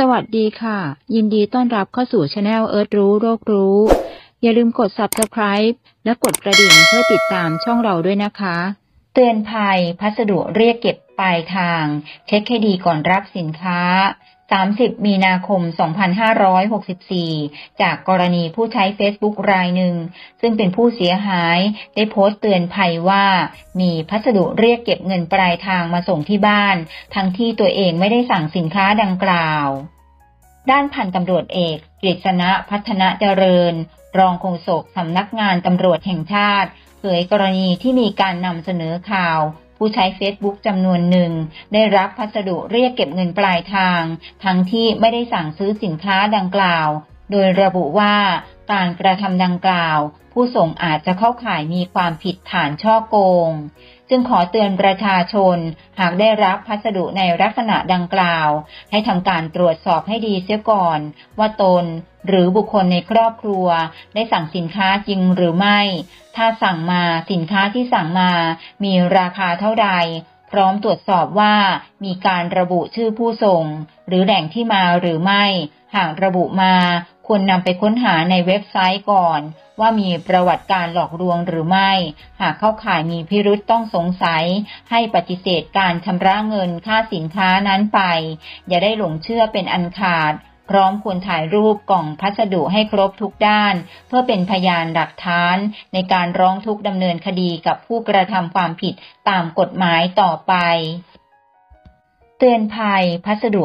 สวัสดีค่ะยินดีต้อนรับเข้าสู่ Channel เอิร์ธรู้โลกรู้อย่าลืมกด Subscribe และกดกระดิ่งเพื่อติดตามช่องเราด้วยนะคะเตือนภัยพัสดุเรียกเก็บปลายทางเช็คให้ดีก่อนรับสินค้า30 มีนาคม 2564 จากกรณีผู้ใช้ Facebook รายหนึ่งซึ่งเป็นผู้เสียหายได้โพสต์เตือนภัยว่ามีพัสดุเรียกเก็บเงินปลายทางมาส่งที่บ้านทั้งที่ตัวเองไม่ได้สั่งสินค้าดังกล่าวด้านพันตำรวจเอกกฤษณะพัฒนะเจริญรองโฆษกสำนักงานตำรวจแห่งชาติเผยกรณีที่มีการนำเสนอข่าวผู้ใช้ Facebook จำนวนหนึ่งได้รับพัสดุเรียกเก็บเงินปลายทางทั้งที่ไม่ได้สั่งซื้อสินค้าดังกล่าวโดยระบุว่าการกระทำดังกล่าวผู้ส่งอาจจะเข้าข่ายมีความผิดฐานฉ้อโกงจึงขอเตือนประชาชนหากได้รับพัสดุในลักษณะดังกล่าวให้ทำการตรวจสอบให้ดีเสียก่อนว่าตนหรือบุคคลในครอบครัวได้สั่งสินค้าจริงหรือไม่ถ้าสั่งมาสินค้าที่สั่งมามีราคาเท่าใดพร้อมตรวจสอบว่ามีการระบุชื่อผู้ส่งหรือแหล่งที่มาหรือไม่หากระบุมาควรนำไปค้นหาในเว็บไซต์ก่อนว่ามีประวัติการหลอกลวงหรือไม่หากเข้าข่ายมีพิรุธต้องสงสัยให้ปฏิเสธการชำระเงินค่าสินค้านั้นไปอย่าได้หลงเชื่อเป็นอันขาดพร้อมควรถ่ายรูปกล่องพัสดุให้ครบทุกด้านเพื่อเป็นพยานหลักฐานในการร้องทุกข์ดำเนินคดีกับผู้กระทำความผิดตามกฎหมายต่อไปเตือนภัยพัสดุ